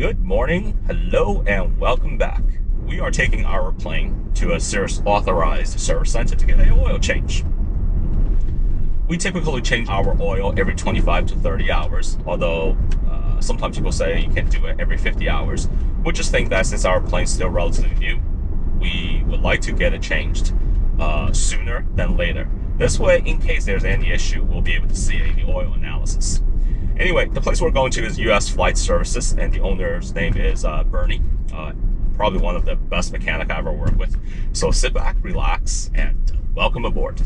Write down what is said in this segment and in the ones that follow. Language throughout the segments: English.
Good morning, hello, and welcome back. We are taking our plane to a Cirrus authorized service center to get an oil change. We typically change our oil every 25 to 30 hours, although sometimes people say you can do it every 50 hours. We just think that since our plane's still relatively new, we would like to get it changed sooner than later. This way, in case there's any issue, we'll be able to see any oil analysis. Anyway, the place we're going to is US Flight Services, and the owner's name is Bernie. Probably one of the best mechanics I ever worked with. So sit back, relax, and welcome aboard.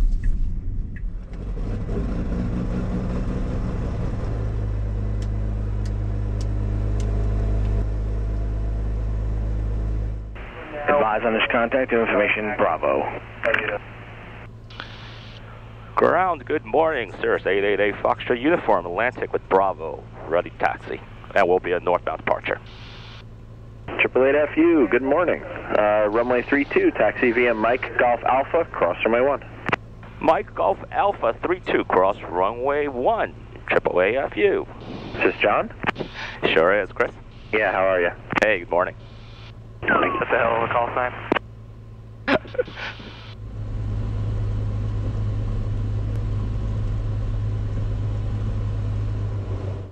Advise on this contact information, Bravo. Ground, good morning, Cirrus 888 Foxtrot Uniform Atlantic with Bravo, ready taxi. That will be a northbound departure. 888FU, good morning. Runway 32, taxi via Mike Golf Alpha, cross runway 1. Mike Golf Alpha 32, cross runway 1, 888FU. Is this John? Sure is, Chris. Yeah, how are you? Hey, good morning. What the hell is the call sign?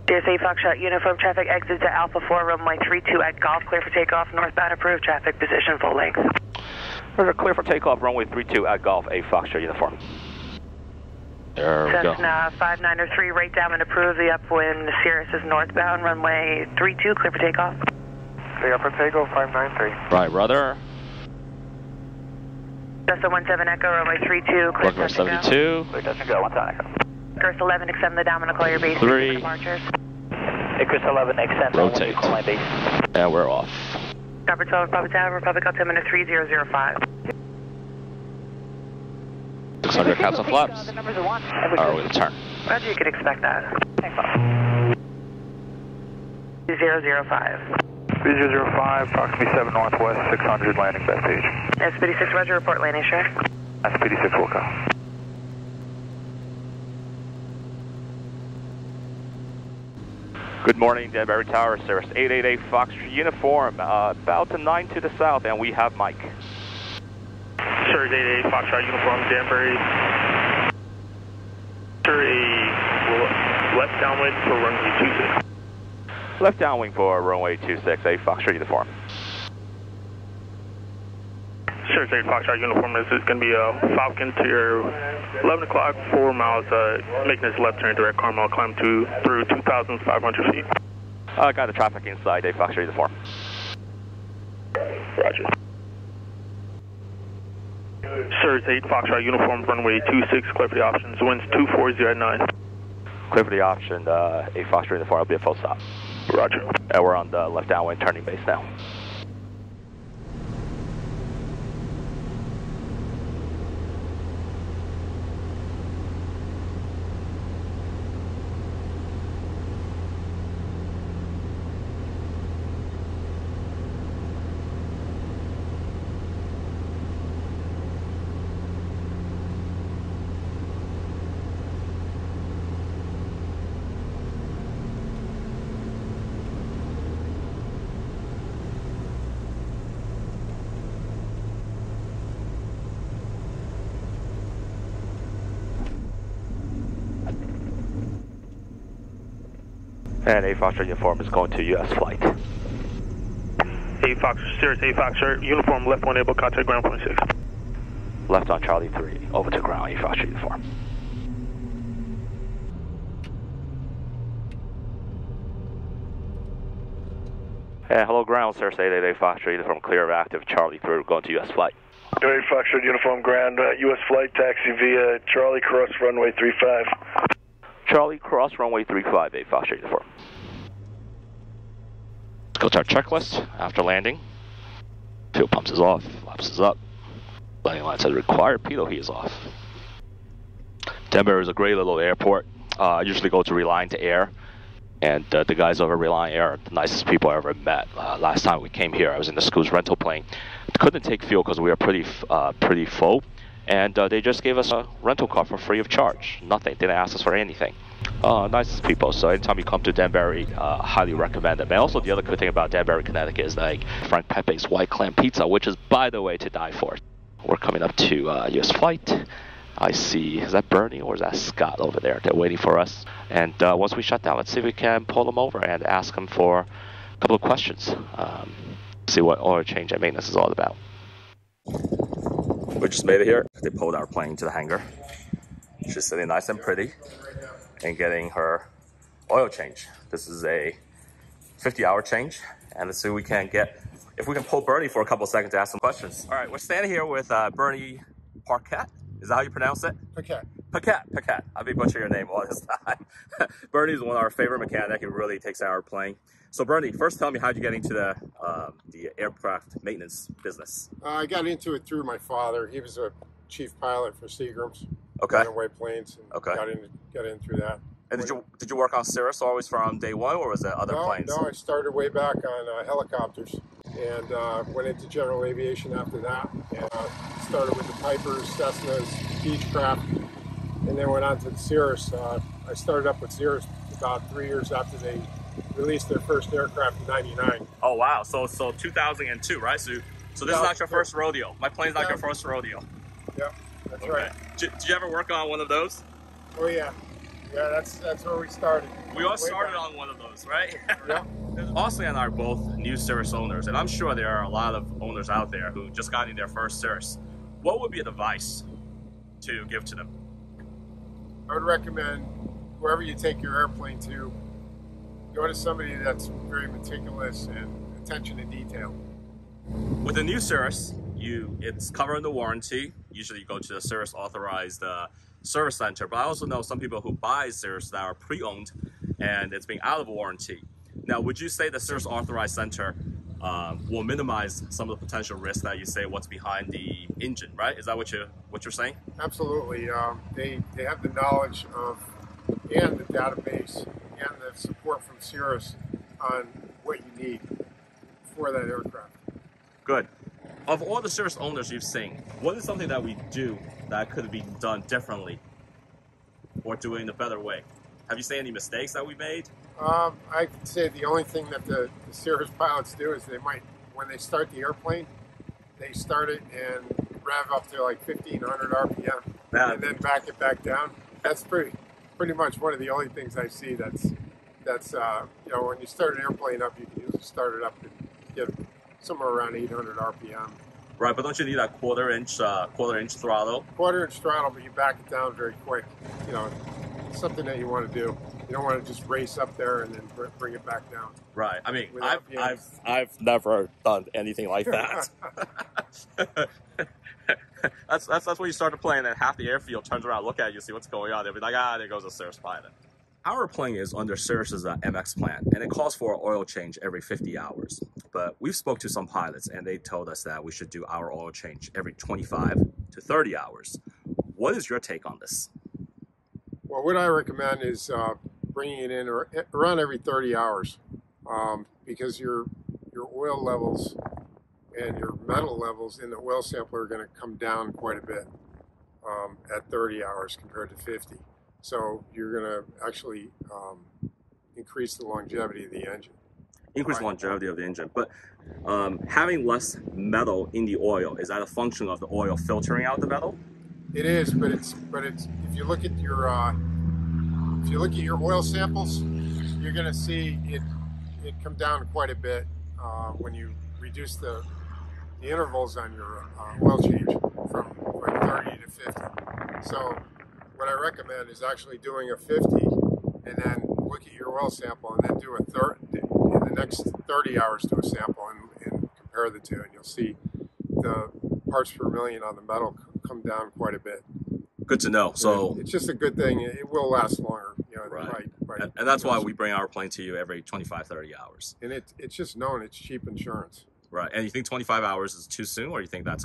CSA Foxtrot Uniform traffic exit to Alpha 4, runway 32 at Golf, clear for takeoff, northbound approved, traffic position full length. Clear for takeoff, runway 32 at Golf, A Foxtrot Uniform. There we go. Cessna 593, right down and approved, the upwind Cirrus is northbound, runway 32, clear for takeoff. Clear for takeoff, 593. Right, rudder. Cessna 17 Echo, runway 32, clear for 72. Clear doesn't go, 17 Echo. Cirrus 11, extend the dominant, clear your base. 3. Departures. Cirrus 11, extend. Rotate. My base. And we're off. Copper 12, Republic Tower, Republic altimeter 3005. 600 caps and flaps. Our way to turn. Roger, you could expect that. Thanks, Bob. 3005. 3005, Proximity 7 Northwest, 600, landing best stage. SPD6, Roger, report landing, sure. SPD6, will go. Good morning, Danbury Tower, Cirrus 888 Foxtrot Uniform, about to 9 to the south, and we have Mike. Cirrus 888 Foxtrot Uniform, Danbury. After a left downwind for runway 26. Left downwind for runway 26, A Foxtrot Uniform. Cirrus 888 Foxtrot Uniform, this is going to be a Falcon to your... 11 o'clock, 4 miles, making this left turn direct Carmel, climb through 2,500 feet. I got the traffic inside, A Foxtrot Uniform. Roger. Cirrus 8 Foxtrot Uniform, runway 26, clear for the options, winds 2409. Clear for the option, A Foxtrot Uniform, will be a full stop. Roger. And we're on the left downwind turning base now. And A Foxtrot Uniform is going to US Flight. A Foxtrot, Cirrus A Foxtrot Uniform, left one able, contact ground 26. Left on Charlie 3, over to ground, A Foxtrot Uniform. Hey, hello ground, Cirrus 888 Foxtrot Uniform, clear of active Charlie 3, we're going to US Flight. A Foxtrot Uniform ground, US Flight, taxi via Charlie cross runway 35. Charlie cross runway 35, A Foxtrot Uniform. Let's go to our checklist after landing. Fuel pumps is off, flaps is up. Landing line says required, pitot heat is off. Danbury is a great little airport. I usually go to Reliant Air, and the guys over Reliant Air are the nicest people I ever met. Last time we came here, I was in the school's rental plane. Couldn't take fuel because we were pretty full. and they just gave us a rental car for free of charge. Nothing, didn't ask us for anything. Nicest people, so anytime you come to Danbury, highly recommend them. And also the other good thing about Danbury, Connecticut is like Frank Pepe's White Clam Pizza, which is, by the way, to die for. We're coming up to US Flight. I see, is that Bernie or is that Scott over there? They're waiting for us. And once we shut down, let's see if we can pull them over and ask them for a couple of questions. See what oil change and maintenance is all about. We just made it here. They pulled our plane to the hangar. She's sitting nice and pretty and getting her oil change. This is a 50-hour change. And let's see if we can pull Bernie for a couple of seconds to ask some questions. All right, we're standing here with Bernie Parquette. Is that how you pronounce it? Parquette. Parquette, Parquette. I'll be butchering your name all this time. Bernie's one of our favorite mechanics. He really takes out our plane. So Bernie, first tell me, how'd you get into the aircraft maintenance business? I got into it through my father. He was a chief pilot for Seagram's. Okay. Runaway planes. And okay. Got in through that. And did you work on Cirrus always from day one, or was it other planes? No, I started way back on helicopters, and went into general aviation after that. And, started with the Pipers, Cessnas, Beechcraft, and then went on to the Cirrus. I started up with Cirrus about 3 years after they released their first aircraft in '99. Oh wow! So 2002, right? So this is not your first rodeo. My plane's not your first rodeo. Yep, that's right. Did you ever work on one of those? Oh yeah. Yeah, that's where we started. We all started on one of those, right? Yeah. Austin and I are both new Cirrus owners, and I'm sure there are a lot of owners out there who just got in their first Cirrus. What would be an advice to give to them? I would recommend wherever you take your airplane to, go to somebody that's very meticulous and attention to detail. With a new Cirrus, it's covered under warranty. Usually you go to the Cirrus authorized service center, but I also know some people who buy Cirrus that are pre-owned and it's being out of warranty. Now, would you say the Cirrus authorized center will minimize some of the potential risks that you say what's behind the engine, right? Is that what you're saying? Absolutely. They have the knowledge of and the database and the support from Cirrus on what you need for that aircraft. Good. Of all the Cirrus owners you've seen, what is something that we do that could be done differently or doing a better way? Have you seen any mistakes that we made? I could say the only thing that the Cirrus pilots do is they might, when they start the airplane, they start it and rev up to like 1,500 RPM and then back it back down. That's pretty much one of the only things I see that's you know, when you start an airplane up, you can usually start it up and get somewhere around 800 RPM. Right, but don't you need that quarter inch throttle? Quarter inch throttle, but you back it down very quick. You know, it's something that you want to do. You don't want to just race up there and then bring it back down. Right. I mean, I've never done anything like that. that's when you start to play, and then half the airfield turns around, look at you, see what's going on. They'll be like, there goes a Cirrus pilot. Our plane is under Cirrus's MX plan, and it calls for an oil change every 50 hours. But we've spoke to some pilots, and they told us that we should do our oil change every 25 to 30 hours. What is your take on this? Well, what I recommend is bringing it in around every 30 hours, because your oil levels and your metal levels in the oil sampler are going to come down quite a bit at 30 hours compared to 50. So you're going to actually increase the longevity of the engine. Increase the longevity of the engine. But having less metal in the oil, is that a function of the oil filtering out the metal? It is, but it's if you look at your oil samples, you're going to see it come down quite a bit when you reduce the intervals on your oil change from 30 to 50. So what I recommend is actually doing a 50 and then look at your oil sample and then do a third in the next 30 hours, do a sample and compare the two, and you'll see the parts per million on the metal come down quite a bit. Good to know. So it's just a good thing. It will last longer, you know. Right. And that's why we bring our plane to you every 25, 30 hours. And it's just known, it's cheap insurance. Right. And you think 25 hours is too soon, or you think that's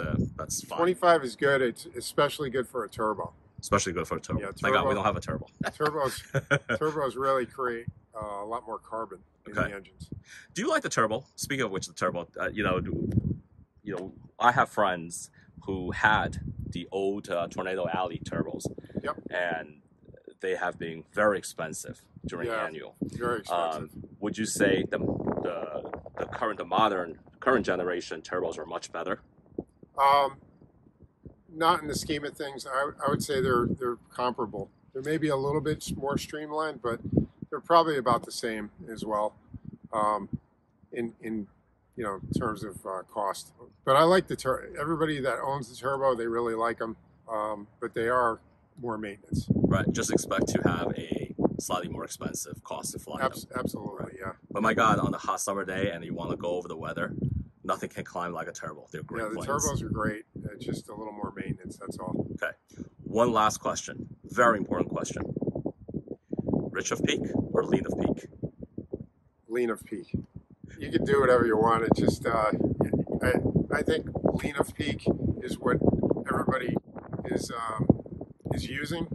fine? 25 is good. It's especially good for a turbo. Especially good for a turbo. Yeah, thank God we don't have a turbo. Turbos really create a lot more carbon in the engines. Do you like the turbo? Speaking of which, the turbo, I have friends who had the old Tornado Alley turbos. Yep. And they have been very expensive during annual. Very expensive. Would you say the current generation turbos are much better? Not in the scheme of things. I would say they're comparable. There may be a little bit more streamlined, but they're probably about the same as well. In you know, in terms of cost. But I like the everybody that owns the turbo, they really like them, but they are more maintenance. Right, just expect to have a slightly more expensive cost to fly them. Absolutely, right. Yeah. But my God, on a hot summer day and you want to go over the weather, nothing can climb like a turbo. They're great. Yeah, the turbos are great. It's just a little more maintenance, that's all. Okay, one last question, very important question. Rich of peak or lean of peak? Lean of peak. You can do whatever you want. It's just, I think lean of peak is what everybody is using.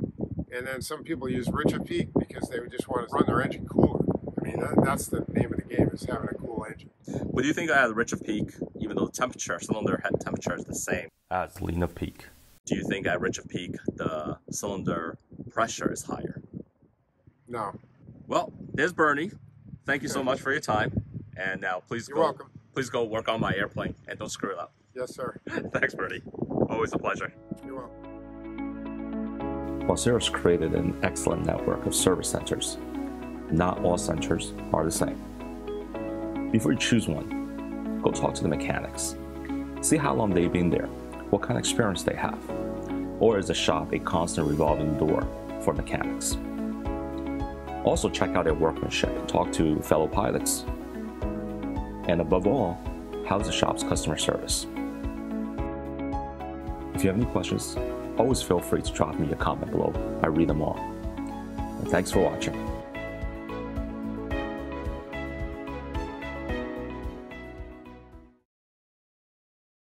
And then some people use rich of peak because they would just want to run their engine cooler. I mean, that's the name of the game, is having a cool engine. But do you think at rich of peak, even though the temperature, cylinder head temperature is the same as lean of peak, do you think at rich of peak, the cylinder pressure is higher? No. Well, there's Bernie. Thank you so much for your time. And now, please go. You're welcome. Please go work on my airplane and don't screw it up. Yes, sir. Thanks, Bernie. Always a pleasure. You're welcome. Well, Cirrus created an excellent network of service centers. Not all centers are the same. Before you choose one, go talk to the mechanics. See how long they've been there, what kind of experience they have, or is the shop a constant revolving door for mechanics? Also, check out their workmanship and talk to fellow pilots. And above all, how's the shop's customer service? If you have any questions, always feel free to drop me a comment below. I read them all. And thanks for watching.